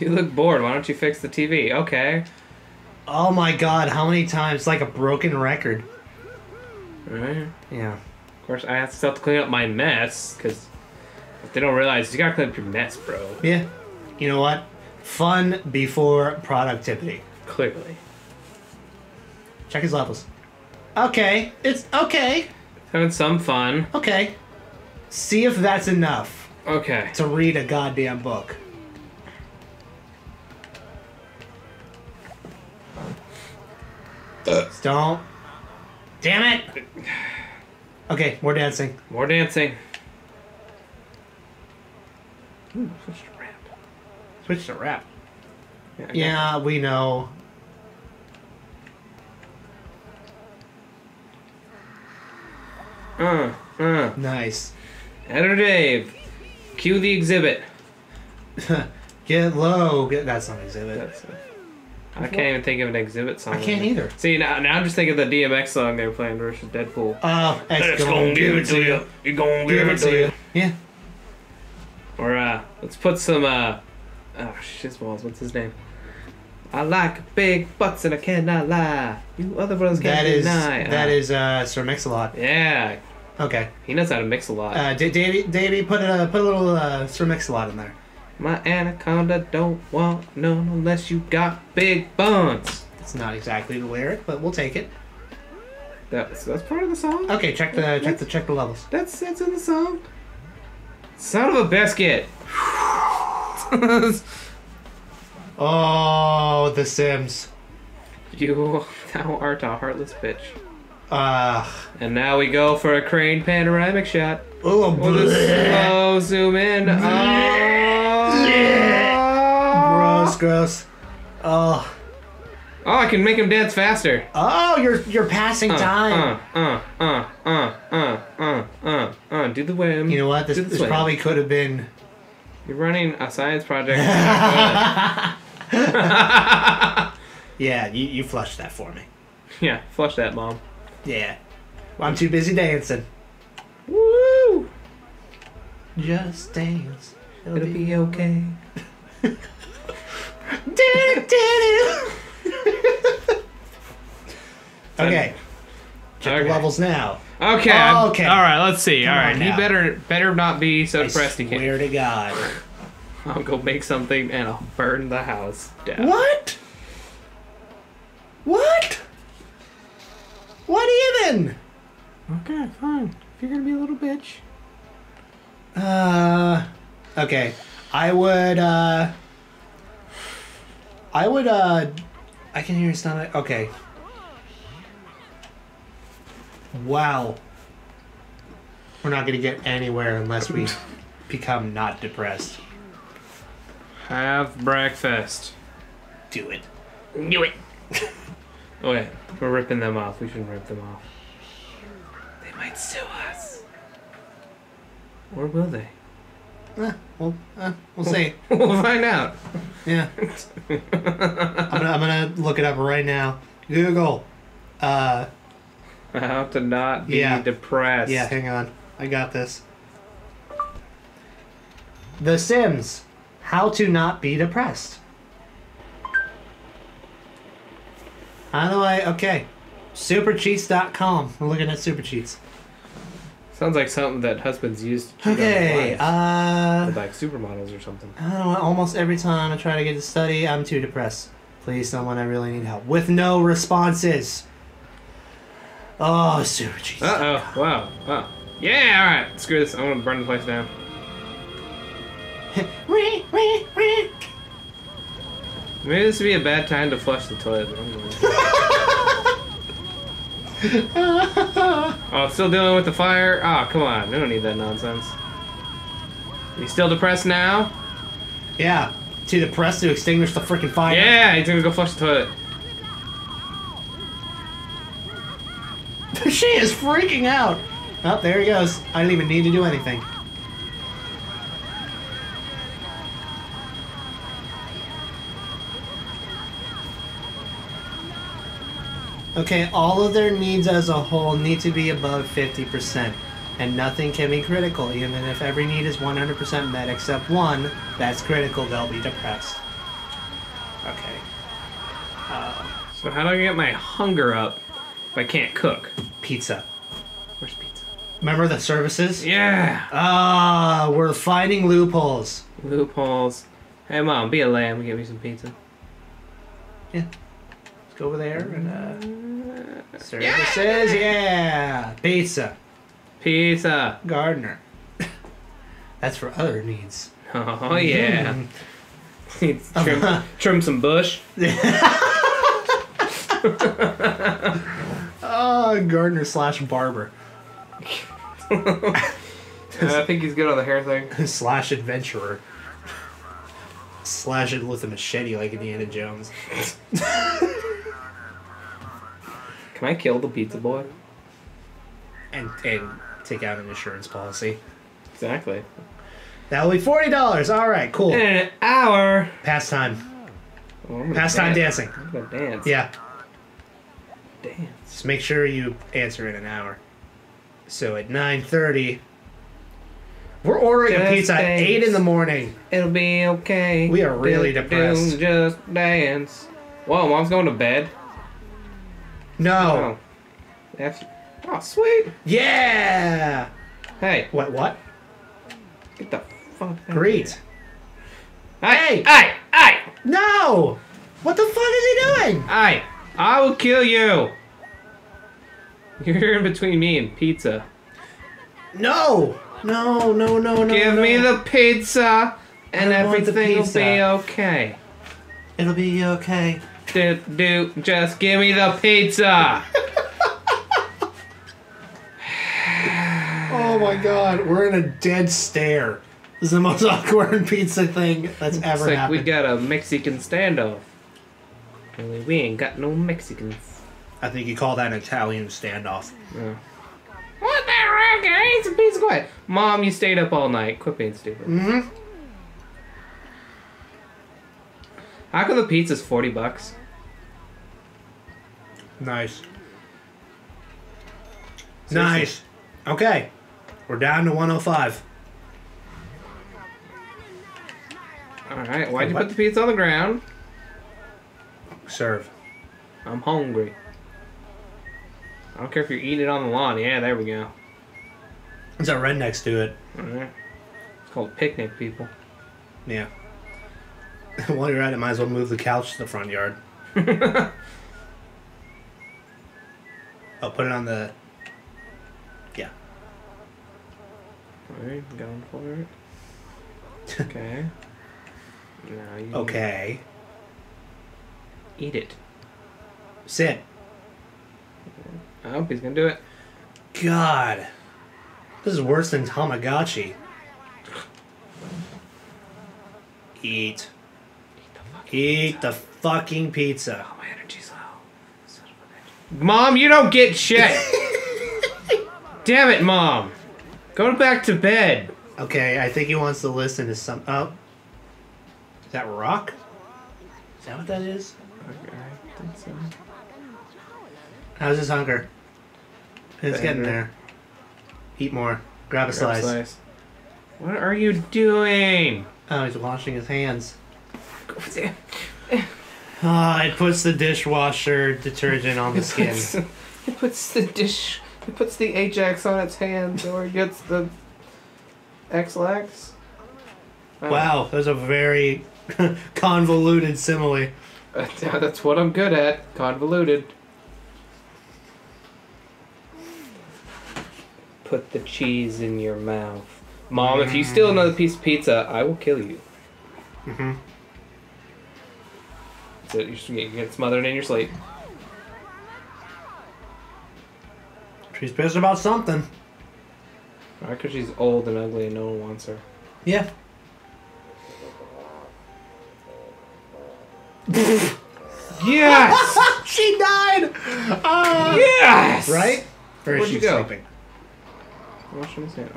You look bored. Why don't you fix the TV? Okay. Oh my god, how many times? It's like a broken record. Right? Yeah. Of course, I have to still clean up my mess, because if they don't realize, you gotta clean up your mess, bro. Yeah. You know what? Fun before productivity. Clearly. Check his levels. Okay. It's okay. Having some fun. Okay. See if that's enough. Okay. To read a goddamn book. Don't. Damn it! Okay, more dancing. More dancing. Ooh, switch to rap. Switch to rap. Yeah, yeah, we know. Nice. Editor Dave, cue the exhibit. Get low. That's not an exhibit. That's a... I can't even think of an exhibit song. I can't either. See, now I'm just thinking of the DMX song they were playing versus Deadpool. Oh, it's gonna give it to you. It's gonna give it to you. Yeah. Or, let's put some, oh, shizballs. What's his name? I like big bucks and I cannot lie. You other brothers can't deny. That is, Sir Mix-a-Lot. Yeah. Okay. He knows how to mix a lot. Davey, put a little, Sir Mix-a-Lot in there. My anaconda don't want none unless you got big buns. It's not exactly the lyric, but we'll take it. That's part of the song. Okay, check the levels. That's in the song. Son of a biscuit. Oh, The Sims. You, thou art a heartless bitch. And now we go for a crane panoramic shot. Oh, with a slow zoom in. Gross, gross. Oh. Oh, I can make him dance faster. Oh, you're passing time. Do the whim. You know what? This probably could have been. You're running a science project. Yeah, you flushed that for me. Yeah, flush that, Mom. Yeah. Well, I'm too busy dancing. Woo! Just dance. It'll be okay. Okay. Check the levels now. Okay. Okay. All right. Let's see. All right. You better not be so depressed again. I swear to God. I'll go make something and I'll burn the house down. What? What? What even? Okay. Fine. If you're gonna be a little bitch. Okay, I can hear your stomach. Okay. Wow. We're not gonna get anywhere unless we become not depressed. Have breakfast. Do it. Do it. Oh yeah, we're ripping them off. We shouldn't rip them off. They might sue us. Or will they? We'll see. We'll find out. Yeah. I'm gonna look it up right now. Google. How to not be depressed. Yeah, hang on. I got this. The Sims. How to not be depressed. How do I... Okay. Supercheats.com. We're looking at Supercheats. Sounds like something that husbands use to cheat on their wives. Like supermodels or something. I don't know. Almost every time I try to get to study, I'm too depressed. Please, someone, I really need help. With no responses. Oh, super cheesy. Uh-oh. Wow. Wow. Yeah, all right. Screw this. I'm going to burn the place down. Maybe this would be a bad time to flush the toilet. Oh, still dealing with the fire? Oh, come on. We don't need that nonsense. You still depressed now? Yeah. Too depressed to extinguish the freaking fire? Yeah, he's gonna go flush the toilet. She is freaking out! Oh, there he goes. I didn't even need to do anything. Okay, all of their needs as a whole need to be above 50%, and nothing can be critical, even if every need is 100% met except one that's critical, they'll be depressed. Okay. So how do I get my hunger up if I can't cook? Pizza. Where's pizza? Remember the services? Yeah. Ah, we're finding loopholes. Loopholes. Hey, Mom, be a lamb. Give me some pizza. Yeah. Let's go over there and, services, yeah! Pizza. Pizza. Gardener. That's for other needs. Oh, yeah. Trim some bush. Oh, gardener slash barber. I think he's good on the hair thing. Slash adventurer. Slash it with a machete like Indiana Jones. Can I kill the pizza boy? And take out an insurance policy. Exactly. That will be $40. All right, cool. In an hour. Pastime. Oh, pastime dancing. I'm gonna dance. Yeah. Dance. Just make sure you answer in an hour. So at 9:30. We're ordering just a pizza at 8 in the morning. It'll be okay. We are really depressed. Just dance. Whoa, Mom's going to bed? No. Oh, that's, oh sweet. Yeah. Hey. What? What? Get the fuck out. Greet. Hey. Hey. Hey. No. What the fuck is he doing? Hey. I will kill you. You're in between me and pizza. No. No, no, no, no. Give me the pizza and everything will be okay. It'll be okay. Just give me the pizza. Oh my god, we're in a dead stare. This is the most awkward pizza thing that's ever happened. We got a Mexican standoff. Only we ain't got no Mexicans. I think you call that an Italian standoff. Yeah. What the heck? I ate some pizza quiet. Mom, you stayed up all night. Quit being stupid. Mm-hmm. How come the pizza's $40? Nice. Nice. Okay. We're down to 105. Alright, why'd you put the pizza on the ground? Serve. I'm hungry. I don't care if you're eating it on the lawn. Yeah, there we go. There's a red next to it. Alright. It's called picnic, people. Yeah. While you're at it, might as well move the couch to the front yard. I'll put it on the... Yeah. Alright, I'm going for it. Okay. Now you... Okay. Eat it. Sit. I hope he's gonna do it. God. This is worse than Tamagotchi. Eat. Eat the fucking pizza. Oh, my energy's low. Son of a bitch. Mom, you don't get shit. Damn it, Mom. Go back to bed. Okay, I think he wants to listen to some... Oh. Is that rock? Is that what that is? Okay, I think so. How's his hunger? It's getting there. Eat more. Grab a slice. What are you doing? Oh, he's washing his hands. It puts the dishwasher detergent on the skin. It puts the dish... It puts the Ajax on its hands, or it gets the... X-Lax? Wow, that was a very convoluted simile. That's what I'm good at. Convoluted. Put the cheese in your mouth. Mom, if you steal another piece of pizza, I will kill you. Mm-hmm. So you just get smothered in your sleep. She's pissed about something. Right, because she's old and ugly and no one wants her. Yeah. Yes! She died! Yes! Right? Or is she sleeping?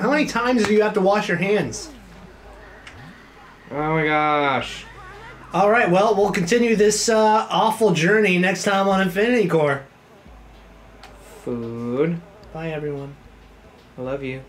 How many times do you have to wash your hands? Oh my gosh. Alright, well, we'll continue this awful journey next time on Infinity Corps. Food. Bye, everyone. I love you.